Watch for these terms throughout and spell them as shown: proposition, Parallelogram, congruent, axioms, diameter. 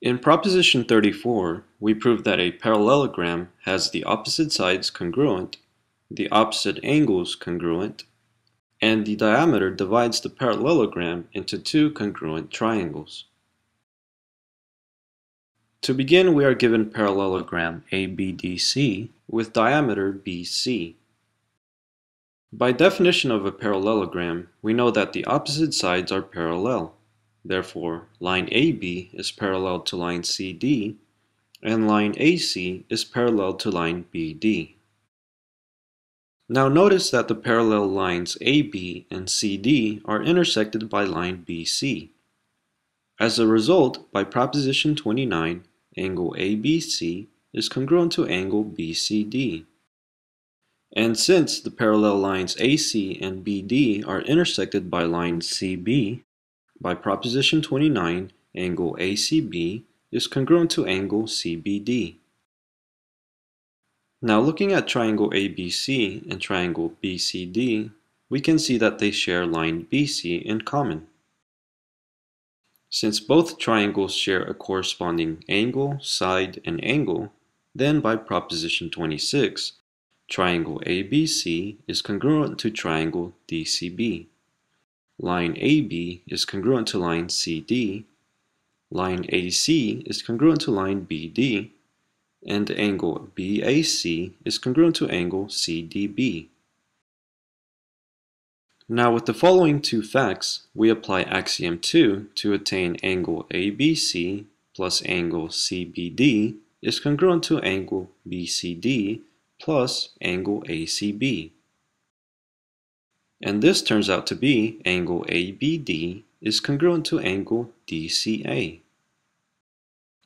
In Proposition 34, we prove that a parallelogram has the opposite sides congruent, the opposite angles congruent, and the diameter divides the parallelogram into two congruent triangles. To begin, we are given parallelogram ABDC with diameter BC. By definition of a parallelogram, we know that the opposite sides are parallel. Therefore, line AB is parallel to line CD, and line AC is parallel to line BD. Now notice that the parallel lines AB and CD are intersected by line BC. As a result, by Proposition 29, angle ABC is congruent to angle BCD. And since the parallel lines AC and BD are intersected by line CB, by Proposition 29, angle ACB is congruent to angle CBD. Now looking at triangle ABC and triangle BCD, we can see that they share line BC in common. Since both triangles share a corresponding angle, side, and angle, then by Proposition 26, triangle ABC is congruent to triangle DCB. Line AB is congruent to line CD. Line AC is congruent to line BD. And angle BAC is congruent to angle CDB. Now with the following two facts, we apply axiom 2 to attain angle ABC plus angle CBD is congruent to angle BCD plus angle ACB. And this turns out to be angle ABD is congruent to angle DCA.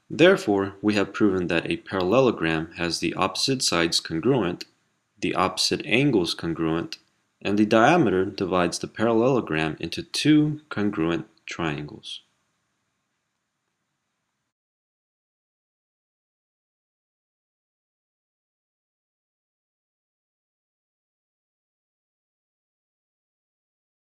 Therefore, we have proven that a parallelogram has the opposite sides congruent, the opposite angles congruent, and the diameter divides the parallelogram into two congruent triangles.